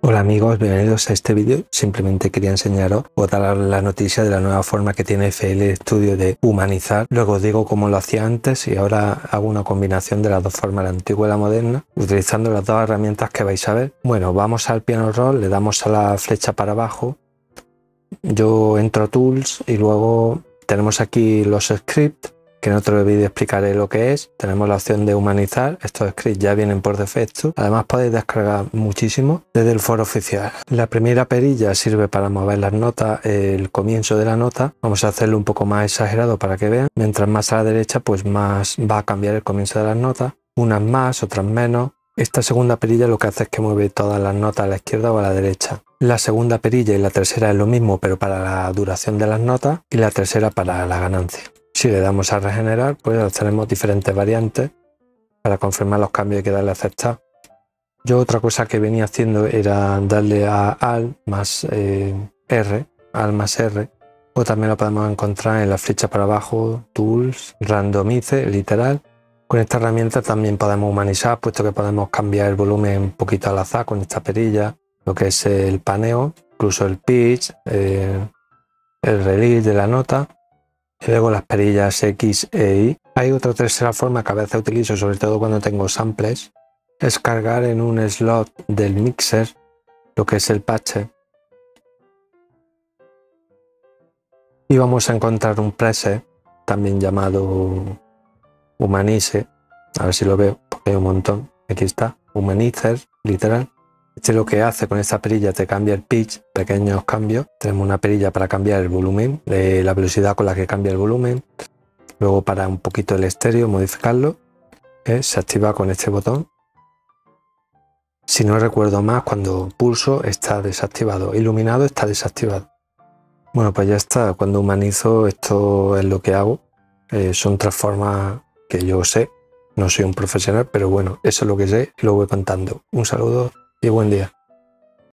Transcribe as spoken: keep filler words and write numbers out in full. Hola amigos, bienvenidos a este vídeo. Simplemente quería enseñaros o daros la noticia de la nueva forma que tiene F L Studio de humanizar. Luego os digo cómo lo hacía antes y ahora hago una combinación de las dos formas, la antigua y la moderna, utilizando las dos herramientas que vais a ver. Bueno, vamos al piano roll, le damos a la flecha para abajo. Yo entro a Tools y luego tenemos aquí los scripts, que en otro vídeo explicaré lo que es. Tenemos la opción de humanizar, estos scripts ya vienen por defecto, además podéis descargar muchísimo desde el foro oficial. La primera perilla sirve para mover las notas, el comienzo de la nota. Vamos a hacerlo un poco más exagerado para que vean, mientras más a la derecha pues más va a cambiar el comienzo de las notas, unas más, otras menos. Esta segunda perilla lo que hace es que mueve todas las notas a la izquierda o a la derecha. La segunda perilla y la tercera es lo mismo, pero para la duración de las notas, y la tercera para la ganancia. Si le damos a regenerar, pues obtenemos diferentes variantes. Para confirmar los cambios hay que darle a aceptar. Yo otra cosa que venía haciendo era darle a Alt más eh, R, Alt más R, o también lo podemos encontrar en la flecha para abajo, Tools, Randomize, literal. Con esta herramienta también podemos humanizar, puesto que podemos cambiar el volumen un poquito al azar con esta perilla, lo que es el paneo, incluso el pitch, eh, el release de la nota, y luego las perillas X e Y. Hay otra tercera forma que a veces utilizo, sobre todo cuando tengo samples, es cargar en un slot del mixer lo que es el patch. Y vamos a encontrar un preset, también llamado Humanize, a ver si lo veo, porque hay un montón. Aquí está, Humanizer, literal. Este lo que hace con esta perilla, te cambia el pitch, pequeños cambios. Tenemos una perilla para cambiar el volumen, eh, la velocidad con la que cambia el volumen. Luego para un poquito el estéreo, modificarlo. Eh, se activa con este botón. Si no recuerdo más, cuando pulso está desactivado. Iluminado está desactivado. Bueno, pues ya está. Cuando humanizo, esto es lo que hago. Eh, son tres formas que yo sé. No soy un profesional, pero bueno, eso es lo que sé y lo voy contando. Un saludo y buen día.